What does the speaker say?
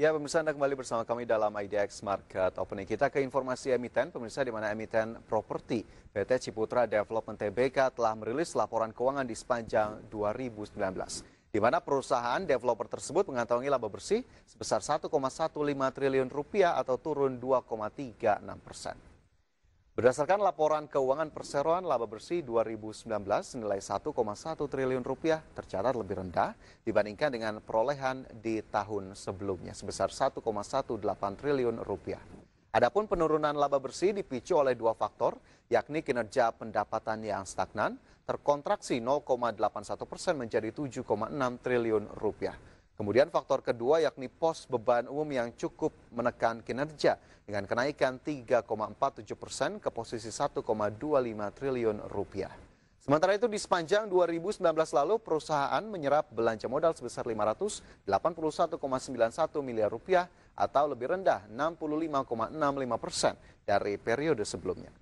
Ya, pemirsa, Anda kembali bersama kami dalam IDX Market Opening. Kita ke informasi emiten, pemirsa, di mana emiten properti PT Ciputra Development TBK telah merilis laporan keuangan di sepanjang 2019. Di mana perusahaan developer tersebut mengantongi laba bersih sebesar 1,15 triliun rupiah atau turun 2,36%. Berdasarkan laporan keuangan perseroan, laba bersih 2019 senilai 1,1 triliun rupiah tercatat lebih rendah dibandingkan dengan perolehan di tahun sebelumnya sebesar 1,18 triliun rupiah. Adapun penurunan laba bersih dipicu oleh dua faktor, yakni kinerja pendapatan yang stagnan, terkontraksi 0,81% menjadi 7,6 triliun rupiah. Kemudian faktor kedua yakni pos beban umum yang cukup menekan kinerja dengan kenaikan 3,47% ke posisi 1,25 triliun rupiah. Sementara itu di sepanjang 2019 lalu perusahaan menyerap belanja modal sebesar 581,91 miliar rupiah atau lebih rendah 65,65% dari periode sebelumnya.